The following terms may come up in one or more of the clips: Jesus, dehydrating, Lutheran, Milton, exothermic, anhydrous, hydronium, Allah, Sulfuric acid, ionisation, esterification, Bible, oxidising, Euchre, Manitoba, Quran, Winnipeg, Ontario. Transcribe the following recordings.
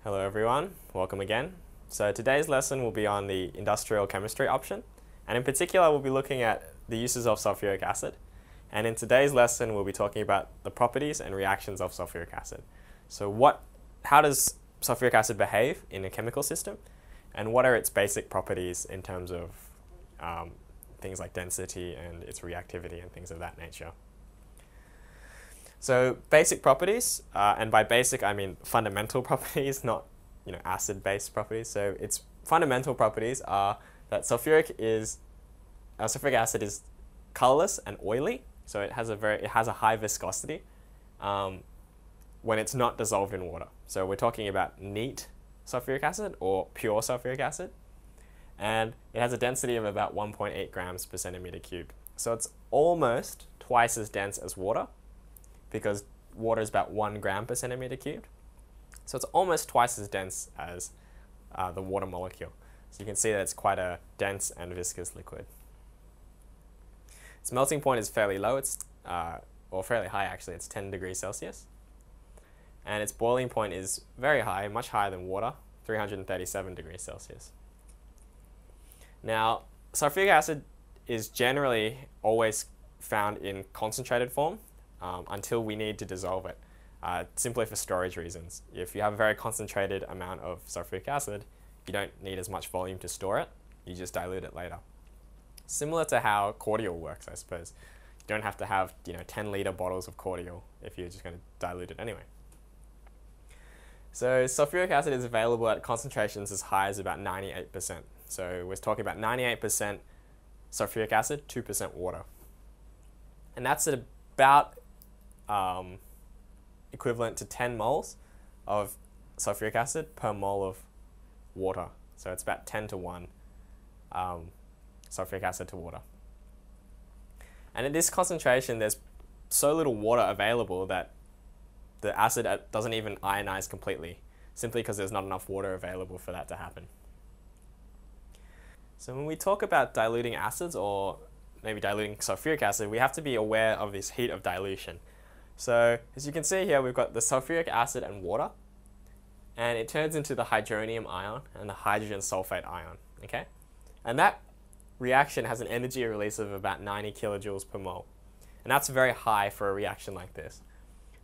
Hello everyone, welcome again. So today's lesson will be on the industrial chemistry option, and in particular we'll be looking at the uses of sulfuric acid. And in today's lesson we'll be talking about the properties and reactions of sulfuric acid. So how does sulfuric acid behave in a chemical system, and what are its basic properties in terms of things like density and its reactivity and things of that nature. So basic properties, and by basic I mean fundamental properties, not acid-based properties. So its fundamental properties are that sulfuric acid is colorless and oily, so it has a high viscosity when it's not dissolved in water. So we're talking about neat sulfuric acid or pure sulfuric acid, and it has a density of about 1.8 grams per centimeter cubed. So it's almost twice as dense as water, because water is about 1 gram per centimeter cubed. So it's almost twice as dense as the water molecule. So you can see that it's quite a dense and viscous liquid. Its melting point is fairly low, it's, or fairly high actually, it's 10 degrees Celsius. And its boiling point is very high, much higher than water, 337 degrees Celsius. Now, sulfuric acid is generally always found in concentrated form, until we need to dissolve it, simply for storage reasons. If you have a very concentrated amount of sulfuric acid, you don't need as much volume to store it, you just dilute it later. Similar to how cordial works, I suppose. You don't have to have 10-litre bottles of cordial if you're just going to dilute it anyway. So sulfuric acid is available at concentrations as high as about 98%. So we're talking about 98% sulfuric acid, 2% water. And that's at about equivalent to 10 moles of sulfuric acid per mole of water. So it's about 10-to-1 sulfuric acid to water. And at this concentration, there's so little water available that the acid doesn't even ionize completely, simply because there's not enough water available for that to happen. So when we talk about diluting acids, or maybe diluting sulfuric acid, we have to be aware of this heat of dilution. So as you can see here, we've got the sulfuric acid and water, and it turns into the hydronium ion and the hydrogen sulfate ion, okay? And that reaction has an energy release of about 90 kilojoules per mole. And that's very high for a reaction like this.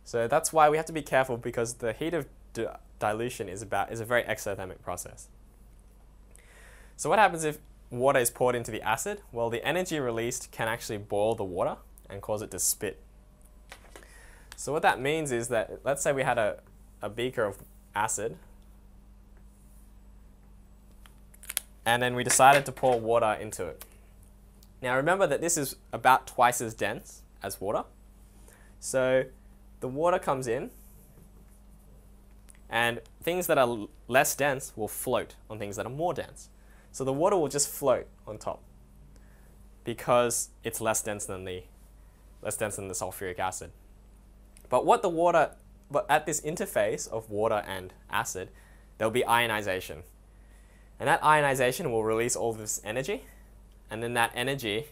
So that's why we have to be careful, because the heat of dilution is a very exothermic process. So what happens if water is poured into the acid? Well, the energy released can actually boil the water and cause it to spit. So what that means is that, let's say we had a beaker of acid, and then we decided to pour water into it. Now remember that this is about twice as dense as water. So the water comes in, and things that are less dense will float on things that are more dense. So the water will just float on top, because it's less dense than the sulfuric acid. But at this interface of water and acid, there'll be ionization. And that ionization will release all this energy, and then that energy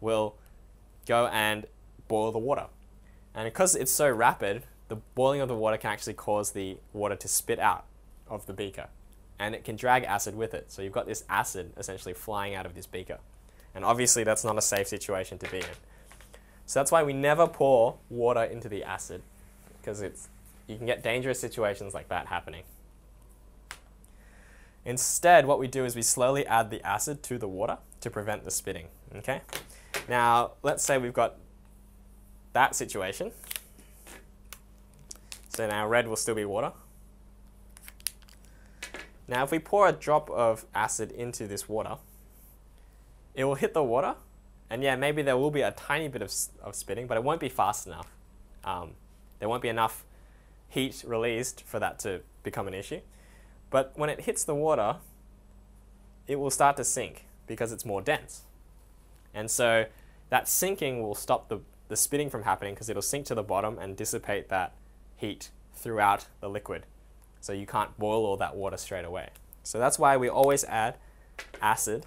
will go and boil the water. And because it's so rapid, the boiling of the water can actually cause the water to spit out of the beaker, and it can drag acid with it. So you've got this acid essentially flying out of this beaker. And obviously that's not a safe situation to be in. So that's why we never pour water into the acid, because you can get dangerous situations like that happening. Instead, what we do is we slowly add the acid to the water to prevent the spitting, okay? Now, let's say we've got that situation. So now red will still be water. Now if we pour a drop of acid into this water, it will hit the water, and yeah, maybe there will be a tiny bit of spitting, but it won't be fast enough. There won't be enough heat released for that to become an issue. But when it hits the water, it will start to sink because it's more dense. And so that sinking will stop the spitting from happening, because it'll sink to the bottom and dissipate that heat throughout the liquid. So you can't boil all that water straight away. So that's why we always add acid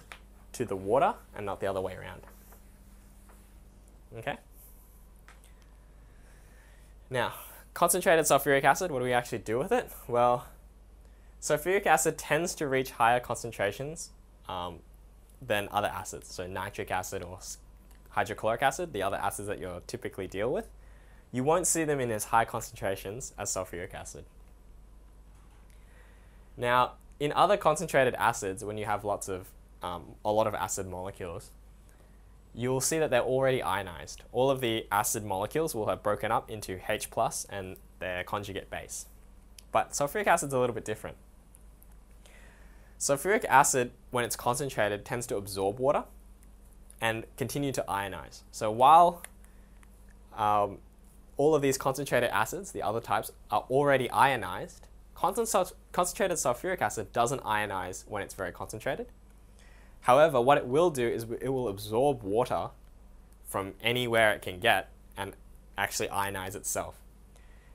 to the water and not the other way around. Okay? Now, concentrated sulfuric acid, what do we actually do with it? Well, sulfuric acid tends to reach higher concentrations than other acids. So nitric acid or hydrochloric acid, the other acids that you'll typically deal with, you won't see them in as high concentrations as sulfuric acid. Now, in other concentrated acids, when you have lots of a lot of acid molecules, you'll see that they're already ionized. All of the acid molecules will have broken up into H+ and their conjugate base. But sulfuric acid's a little bit different. Sulfuric acid, when it's concentrated, tends to absorb water and continue to ionize. So while all of these concentrated acids, the other types, are already ionized, concentrated sulfuric acid doesn't ionize when it's very concentrated. However, what it will do is it will absorb water from anywhere it can get and actually ionize itself.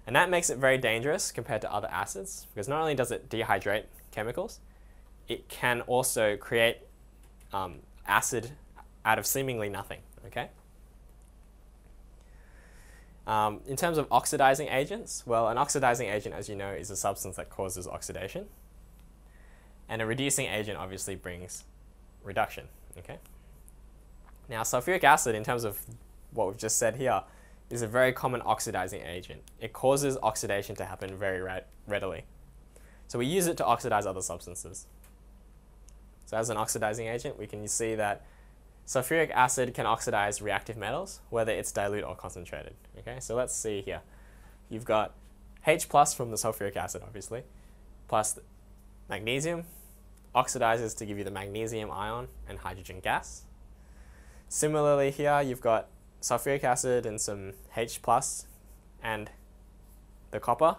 And that makes it very dangerous compared to other acids, because not only does it dehydrate chemicals, it can also create acid out of seemingly nothing. Okay? In terms of oxidizing agents, well, an oxidizing agent, as you know, is a substance that causes oxidation. And a reducing agent obviously brings reduction. Okay? Now, sulfuric acid, in terms of what we've just said here, is a very common oxidizing agent. It causes oxidation to happen very readily. So we use it to oxidize other substances. So as an oxidizing agent, we can see that sulfuric acid can oxidize reactive metals, whether it's dilute or concentrated. Okay, so let's see here. You've got H+ from the sulfuric acid, obviously, plus the magnesium oxidizes to give you the magnesium ion and hydrogen gas. Similarly here, you've got sulfuric acid and some H+ and the copper,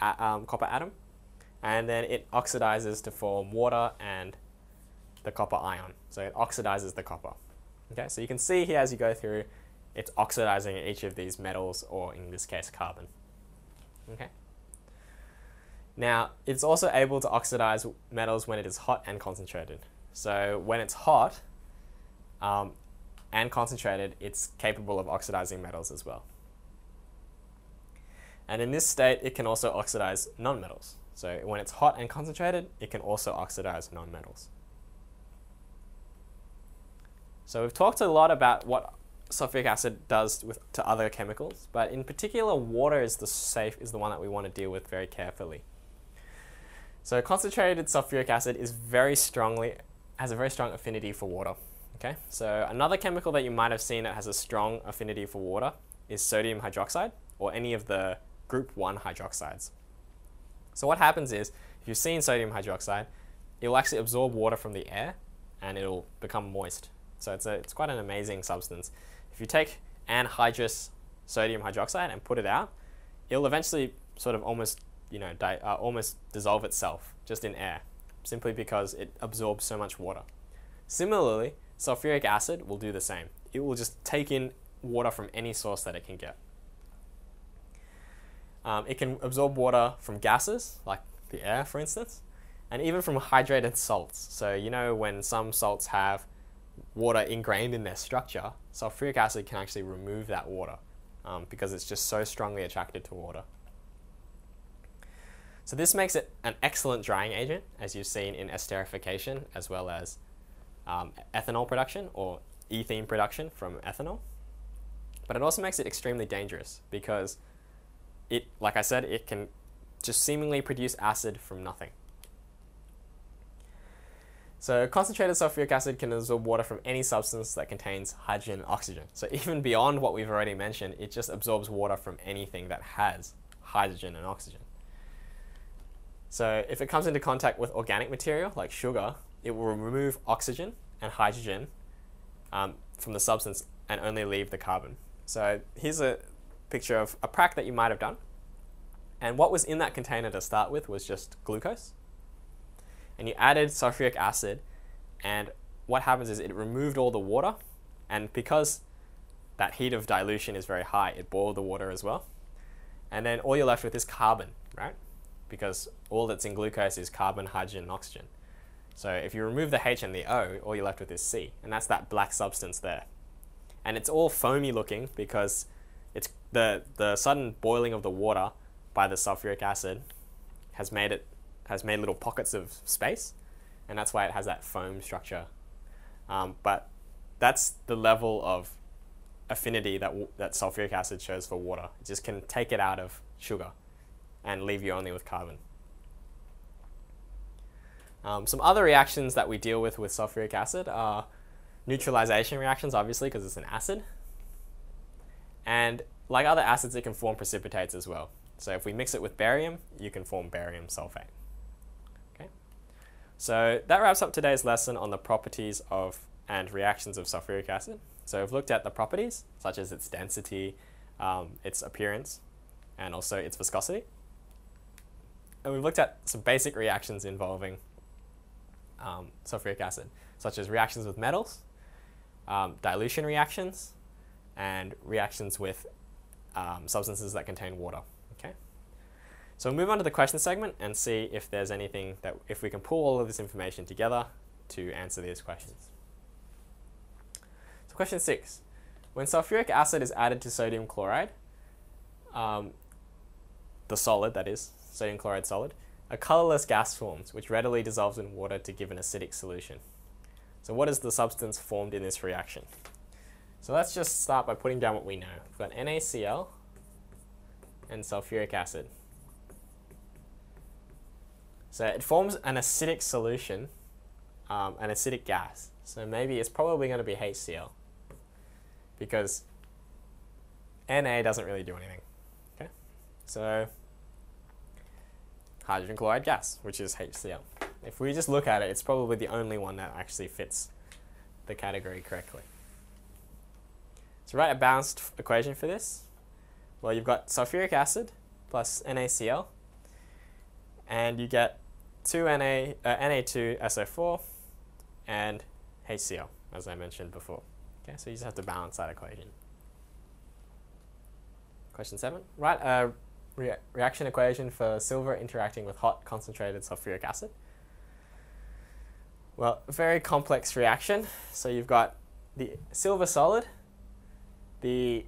copper atom, and then it oxidizes to form water and the copper ion. So it oxidizes the copper. Okay, so you can see here as you go through, it's oxidizing each of these metals, or in this case, carbon. Okay. Now, it's also able to oxidize metals when it is hot and concentrated. So when it's hot and concentrated, it's capable of oxidizing metals as well. And in this state, it can also oxidize nonmetals. So when it's hot and concentrated, it can also oxidize nonmetals. So we've talked a lot about what sulfuric acid does to other chemicals, but in particular, water is the one that we want to deal with very carefully. So concentrated sulfuric acid is has a very strong affinity for water. Okay, so another chemical that you might have seen that has a strong affinity for water is sodium hydroxide, or any of the group 1 hydroxides. So what happens is, if you've seen sodium hydroxide, it will actually absorb water from the air and it will become moist. So it's quite an amazing substance. If you take anhydrous sodium hydroxide and put it out, it'll eventually sort of almost dissolve itself just in air, simply because it absorbs so much water. Similarly, sulfuric acid will do the same. It will just take in water from any source that it can get. It can absorb water from gases, like the air, for instance, and even from hydrated salts. So you know when some salts have water ingrained in their structure, sulfuric acid can actually remove that water because it's just so strongly attracted to water. So this makes it an excellent drying agent, as you've seen in esterification, as well as ethanol production or ethene production from ethanol. But it also makes it extremely dangerous because it, like I said, it can just seemingly produce acid from nothing. So concentrated sulfuric acid can absorb water from any substance that contains hydrogen and oxygen. So even beyond what we've already mentioned, it just absorbs water from anything that has hydrogen and oxygen. So if it comes into contact with organic material like sugar, it will remove oxygen and hydrogen from the substance and only leave the carbon. So here's a picture of a prac that you might have done. And what was in that container to start with was just glucose. And you added sulfuric acid, and what happens is it removed all the water, and because that heat of dilution is very high, it boiled the water as well. And then all you're left with is carbon, right? Because all that's in glucose is carbon, hydrogen, and oxygen. So if you remove the H and the O, all you're left with is C, and that's that black substance there. And it's all foamy looking because it's the sudden boiling of the water by the sulfuric acid has made little pockets of space, and that's why it has that foam structure. But that's the level of affinity that sulfuric acid shows for water. It just can take it out of sugar and leave you only with carbon. Some other reactions that we deal with sulfuric acid are neutralization reactions, obviously, because it's an acid. And like other acids, it can form precipitates as well. So if we mix it with barium, you can form barium sulfate. Okay? So that wraps up today's lesson on the properties of and reactions of sulfuric acid. So we've looked at the properties, such as its density, its appearance, and also its viscosity. And we've looked at some basic reactions involving sulfuric acid, such as reactions with metals, dilution reactions, and reactions with substances that contain water. Okay, so we'll move on to the question segment and see if there's anything that, if we can pull all of this information together to answer these questions. So question 6, when sulfuric acid is added to sodium chloride, the solid that is, sodium chloride solid, a colorless gas forms which readily dissolves in water to give an acidic solution. So what is the substance formed in this reaction? So let's just start by putting down what we know. We've got NaCl and sulfuric acid. So it forms an acidic solution, an acidic gas. So maybe it's probably going to be HCl because Na doesn't really do anything. Okay, so hydrogen chloride gas, which is HCl. If we just look at it, it's probably the only one that actually fits the category correctly. So write a balanced equation for this. Well, you've got sulfuric acid plus NaCl, and you get Na2SO4 and HCl, as I mentioned before. Okay, so you just have to balance that equation. Question 7, write a reaction equation for silver interacting with hot concentrated sulfuric acid. Well, very complex reaction. So you've got the silver solid, the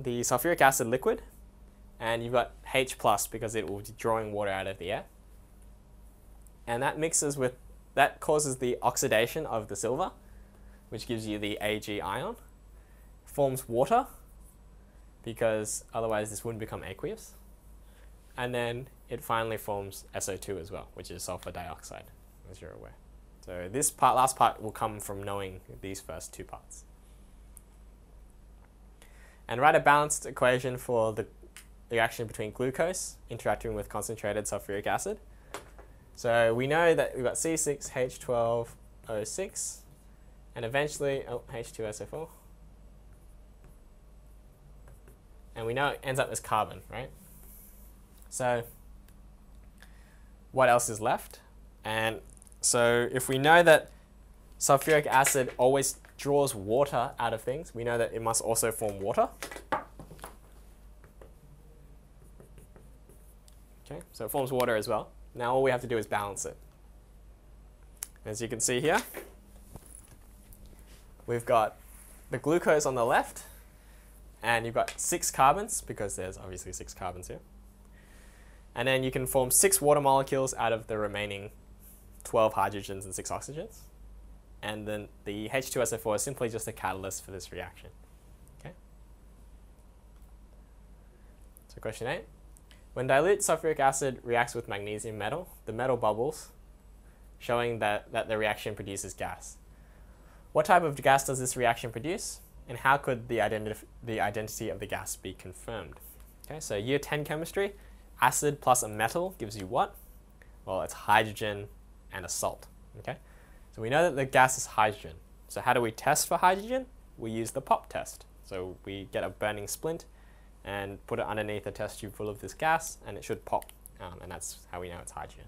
sulfuric acid liquid, and you've got H+ because it will be drawing water out of the air. And that mixes with, that causes the oxidation of the silver, which gives you the Ag ion, forms water, because otherwise this wouldn't become aqueous. And then it finally forms SO2 as well, which is sulfur dioxide, as you're aware. So this part, last part, will come from knowing these first two parts. And write a balanced equation for the reaction between glucose interacting with concentrated sulfuric acid. So we know that we've got C6H12O6 and eventually H2SO4. And we know it ends up as carbon, right? So what else is left? And so if we know that sulfuric acid always draws water out of things, we know that it must also form water. Okay, so it forms water as well. Now all we have to do is balance it. As you can see here, we've got the glucose on the left, and you've got 6 carbons, because there's obviously 6 carbons here. And then you can form 6 water molecules out of the remaining 12 hydrogens and 6 oxygens. And then the H2SO4 is simply just a catalyst for this reaction. Okay. So question 8. When dilute sulfuric acid reacts with magnesium metal, the metal bubbles, showing that the reaction produces gas. What type of gas does this reaction produce? And how could the identity of the gas be confirmed? Okay, so year 10 chemistry, acid plus a metal gives you what? Well, it's hydrogen and a salt. Okay, so we know that the gas is hydrogen. So how do we test for hydrogen? We use the pop test. So we get a burning splint and put it underneath a test tube full of this gas, and it should pop, and that's how we know it's hydrogen.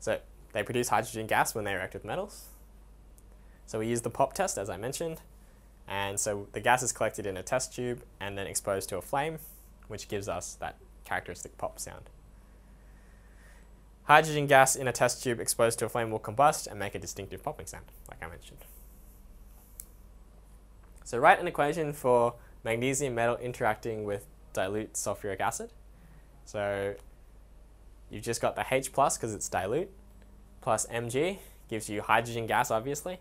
So they produce hydrogen gas when they react with metals. So we use the pop test, as I mentioned, and so the gas is collected in a test tube and then exposed to a flame, which gives us that characteristic pop sound. Hydrogen gas in a test tube exposed to a flame will combust and make a distinctive popping sound, like I mentioned. So write an equation for magnesium metal interacting with dilute sulfuric acid. So you've just got the H plus because it's dilute, plus Mg gives you hydrogen gas, obviously,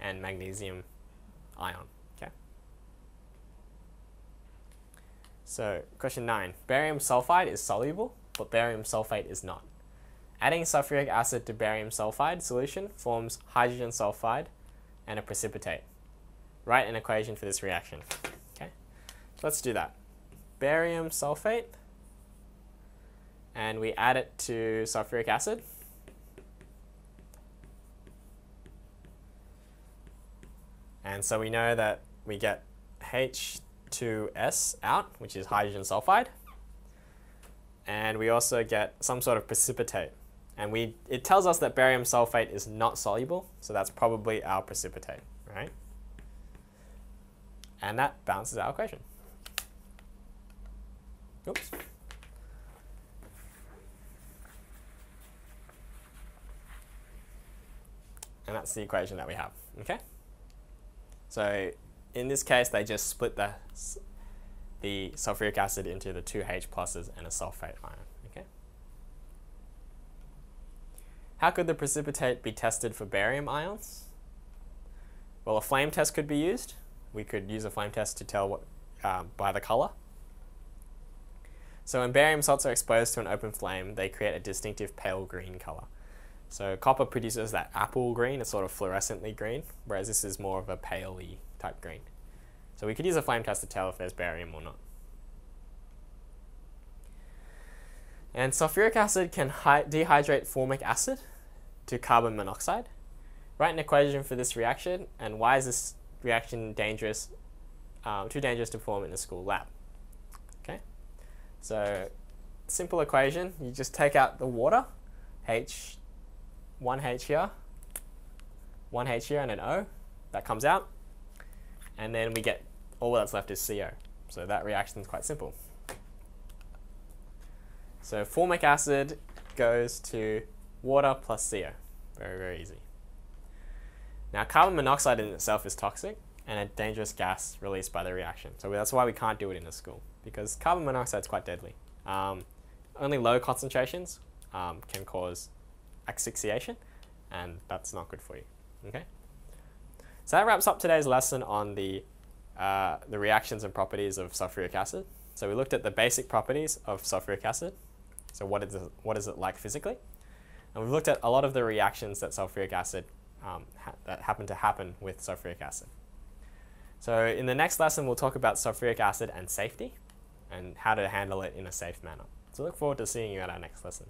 and magnesium ion. Okay. So question 9, barium sulfide is soluble, but barium sulfate is not. Adding sulfuric acid to barium sulfide solution forms hydrogen sulfide and a precipitate. Write an equation for this reaction. Okay, so let's do that. Barium sulfate, and we add it to sulfuric acid. And so we know that we get H2S out, which is hydrogen sulfide. And we also get some sort of precipitate. And it tells us that barium sulfate is not soluble, so that's probably our precipitate, right? And that balances our equation. Oops. And that's the equation that we have, okay? So in this case, they just split the sulfuric acid into the two H pluses and a sulfate ion, okay? How could the precipitate be tested for barium ions? Well, a flame test could be used. We could use a flame test to tell what, by the color. So when barium salts are exposed to an open flame, they create a distinctive pale green color. So copper produces that apple green, a sort of fluorescently green, whereas this is more of a paley type green. So we could use a flame test to tell if there's barium or not. And sulfuric acid can dehydrate formic acid to carbon monoxide. Write an equation for this reaction, and why is this reaction dangerous, too dangerous to perform in the school lab? Okay, so simple equation, you just take out the water, H, 1H here, 1H here and an O, that comes out, and then we get all that's left is CO. So that reaction is quite simple. So formic acid goes to water plus CO, very, very easy. Now carbon monoxide in itself is toxic and a dangerous gas released by the reaction. So that's why we can't do it in a school, because carbon monoxide is quite deadly. Only low concentrations can cause asphyxiation, and that's not good for you, okay? So that wraps up today's lesson on the reactions and properties of sulfuric acid. So we looked at the basic properties of sulfuric acid, so what is it like physically, and we've looked at a lot of the reactions that sulfuric acid that happen to happen with sulfuric acid. So in the next lesson we'll talk about sulfuric acid and safety, and how to handle it in a safe manner. So look forward to seeing you at our next lesson.